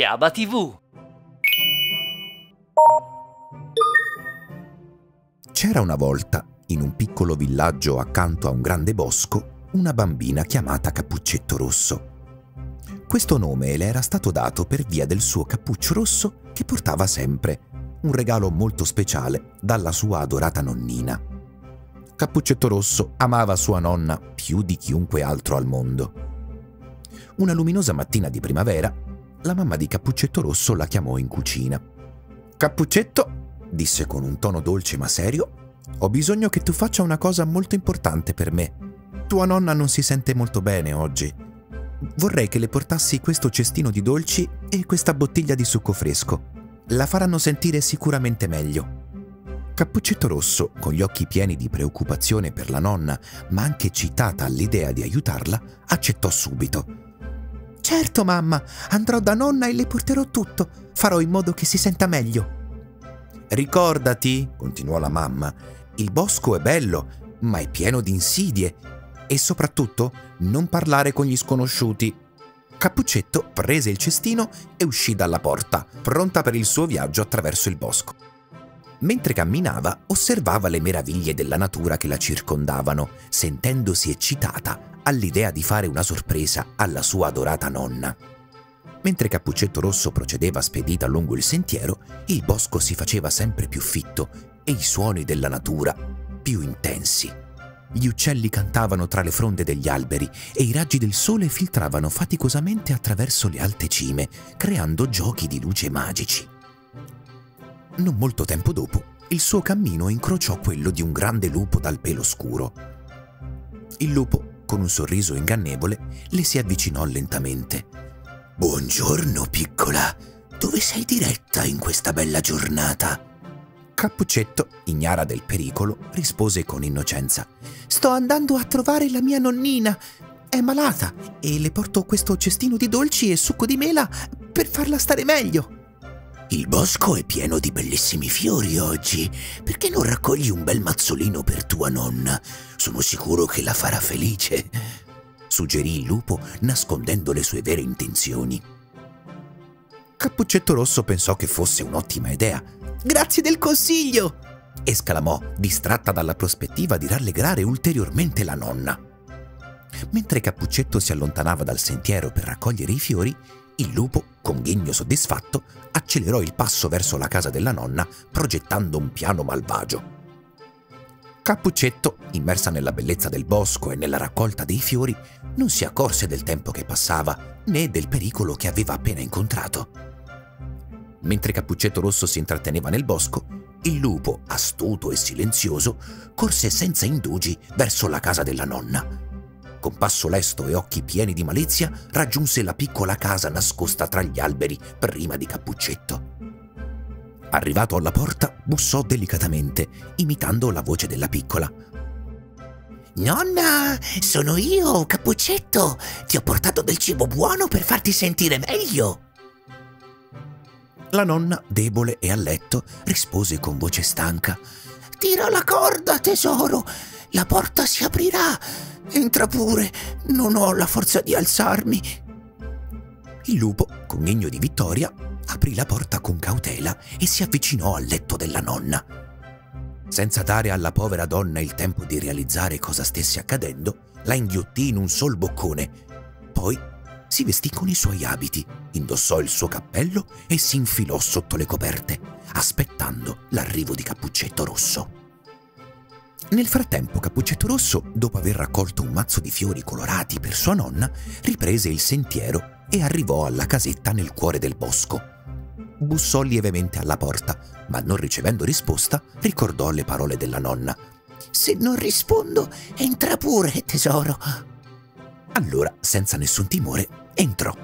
Fiaba TV. C'era una volta, in un piccolo villaggio accanto a un grande bosco, una bambina chiamata Cappuccetto Rosso. Questo nome le era stato dato per via del suo cappuccio rosso che portava sempre, un regalo molto speciale dalla sua adorata nonnina. Cappuccetto Rosso amava sua nonna più di chiunque altro al mondo. Una luminosa mattina di primavera, la mamma di Cappuccetto Rosso la chiamò in cucina. «Cappuccetto», disse con un tono dolce ma serio, «ho bisogno che tu faccia una cosa molto importante per me. Tua nonna non si sente molto bene oggi. Vorrei che le portassi questo cestino di dolci e questa bottiglia di succo fresco. La faranno sentire sicuramente meglio». Cappuccetto Rosso, con gli occhi pieni di preoccupazione per la nonna, ma anche eccitata all'idea di aiutarla, accettò subito. «Certo, mamma, andrò da nonna e le porterò tutto. Farò in modo che si senta meglio». «Ricordati», continuò la mamma, «il bosco è bello, ma è pieno di insidie. E soprattutto non parlare con gli sconosciuti». Cappuccetto prese il cestino e uscì dalla porta, pronta per il suo viaggio attraverso il bosco. Mentre camminava, osservava le meraviglie della natura che la circondavano, sentendosi eccitata all'idea di fare una sorpresa alla sua adorata nonna. Mentre Cappuccetto Rosso procedeva spedita lungo il sentiero, il bosco si faceva sempre più fitto e i suoni della natura più intensi. Gli uccelli cantavano tra le fronde degli alberi e i raggi del sole filtravano faticosamente attraverso le alte cime, creando giochi di luce magici. Non molto tempo dopo, il suo cammino incrociò quello di un grande lupo dal pelo scuro. Il lupo, con un sorriso ingannevole, le si avvicinò lentamente. «Buongiorno, piccola. Dove sei diretta in questa bella giornata?» Cappuccetto, ignara del pericolo, rispose con innocenza: «Sto andando a trovare la mia nonnina. È malata e le porto questo cestino di dolci e succo di mela per farla stare meglio». «Il bosco è pieno di bellissimi fiori oggi. Perché non raccogli un bel mazzolino per tua nonna? Sono sicuro che la farà felice», suggerì il lupo, nascondendo le sue vere intenzioni. Cappuccetto Rosso pensò che fosse un'ottima idea. «Grazie del consiglio!» esclamò, distratta dalla prospettiva di rallegrare ulteriormente la nonna. Mentre Cappuccetto si allontanava dal sentiero per raccogliere i fiori, il lupo, con ghigno soddisfatto, accelerò il passo verso la casa della nonna, progettando un piano malvagio. Cappuccetto, immersa nella bellezza del bosco e nella raccolta dei fiori, non si accorse del tempo che passava né del pericolo che aveva appena incontrato. Mentre Cappuccetto Rosso si intratteneva nel bosco, il lupo, astuto e silenzioso, corse senza indugi verso la casa della nonna. Con passo lesto e occhi pieni di malizia, raggiunse la piccola casa nascosta tra gli alberi prima di Cappuccetto. Arrivato alla porta, bussò delicatamente, imitando la voce della piccola. «Nonna, sono io, Cappuccetto! Ti ho portato del cibo buono per farti sentire meglio!» La nonna, debole e a letto, rispose con voce stanca: «Tira la corda, tesoro! La porta si aprirà! Entra pure! Non ho la forza di alzarmi!» Il lupo, con ghigno di vittoria, aprì la porta con cautela e si avvicinò al letto della nonna. Senza dare alla povera donna il tempo di realizzare cosa stesse accadendo, la inghiottì in un sol boccone. Poi si vestì con i suoi abiti, indossò il suo cappello e si infilò sotto le coperte, aspettando l'arrivo di Cappuccetto Rosso. Nel frattempo Cappuccetto Rosso, dopo aver raccolto un mazzo di fiori colorati per sua nonna, riprese il sentiero e arrivò alla casetta nel cuore del bosco. Bussò lievemente alla porta, ma non ricevendo risposta, ricordò le parole della nonna. «Se non rispondo, entra pure, tesoro!» Allora, senza nessun timore, entrò.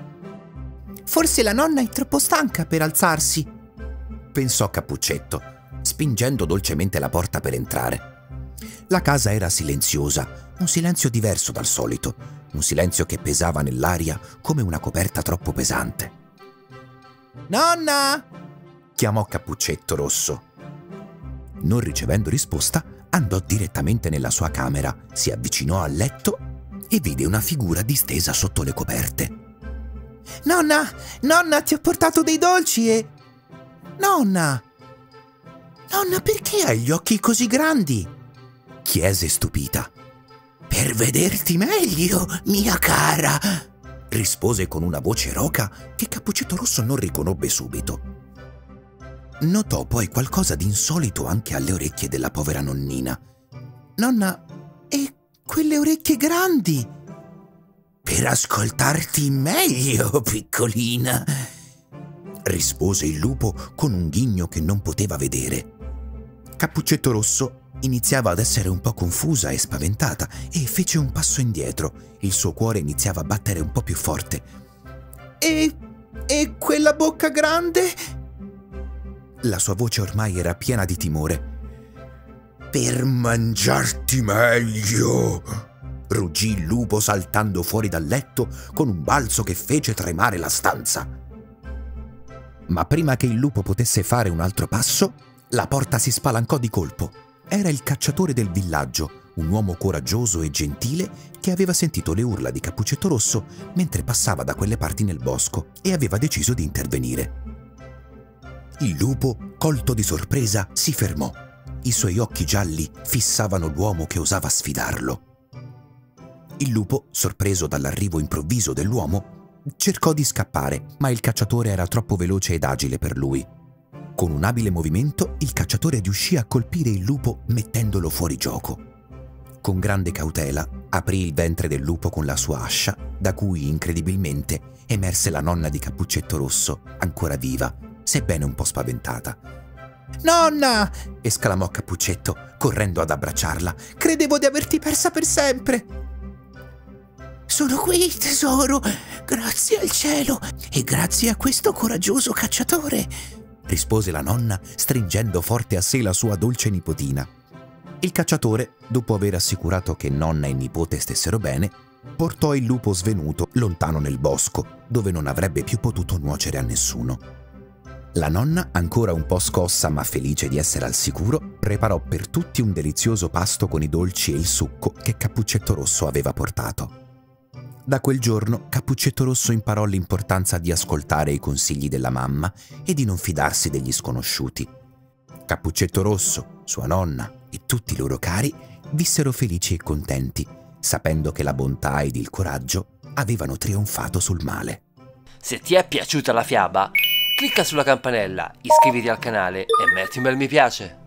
«Forse la nonna è troppo stanca per alzarsi», pensò Cappuccetto, spingendo dolcemente la porta per entrare. La casa era silenziosa, un silenzio diverso dal solito, un silenzio che pesava nell'aria come una coperta troppo pesante. «Nonna!» chiamò Cappuccetto Rosso. Non ricevendo risposta, andò direttamente nella sua camera, si avvicinò al letto e vide una figura distesa sotto le coperte. Nonna! Nonna, ti ho portato dei dolci e... Nonna! Nonna, perché hai gli occhi così grandi? Chiese stupita. Per vederti meglio, mia cara! Rispose con una voce roca che Cappuccetto Rosso non riconobbe subito. Notò poi qualcosa di insolito anche alle orecchie della povera nonnina. Nonna, e quelle orecchie grandi? Per ascoltarti meglio, piccolina, rispose il lupo con un ghigno che non poteva vedere. Cappuccetto Rosso iniziava ad essere un po' confusa e spaventata e fece un passo indietro. Il suo cuore iniziava a battere un po' più forte. E quella bocca grande? La sua voce ormai era piena di timore. Per mangiarti meglio! Ruggì il lupo saltando fuori dal letto con un balzo che fece tremare la stanza. Ma prima che il lupo potesse fare un altro passo, la porta si spalancò di colpo. Era il cacciatore del villaggio, un uomo coraggioso e gentile che aveva sentito le urla di Cappuccetto Rosso mentre passava da quelle parti nel bosco e aveva deciso di intervenire. Il lupo, colto di sorpresa, si fermò. I suoi occhi gialli fissavano l'uomo che osava sfidarlo. Il lupo, sorpreso dall'arrivo improvviso dell'uomo, cercò di scappare, ma il cacciatore era troppo veloce ed agile per lui. Con un abile movimento, il cacciatore riuscì a colpire il lupo mettendolo fuori gioco. Con grande cautela, aprì il ventre del lupo con la sua ascia, da cui, incredibilmente, emerse la nonna di Cappuccetto Rosso, ancora viva, sebbene un po' spaventata. «Nonna!» esclamò Cappuccetto, correndo ad abbracciarla. «Credevo di averti persa per sempre!» «Sono qui, tesoro! Grazie al cielo e grazie a questo coraggioso cacciatore!» rispose la nonna, stringendo forte a sé la sua dolce nipotina. Il cacciatore, dopo aver assicurato che nonna e nipote stessero bene, portò il lupo svenuto lontano nel bosco, dove non avrebbe più potuto nuocere a nessuno. La nonna, ancora un po' scossa ma felice di essere al sicuro, preparò per tutti un delizioso pasto con i dolci e il succo che Cappuccetto Rosso aveva portato. Da quel giorno Cappuccetto Rosso imparò l'importanza di ascoltare i consigli della mamma e di non fidarsi degli sconosciuti. Cappuccetto Rosso, sua nonna e tutti i loro cari vissero felici e contenti, sapendo che la bontà ed il coraggio avevano trionfato sul male. Se ti è piaciuta la fiaba, clicca sulla campanella, iscriviti al canale e metti un bel mi piace!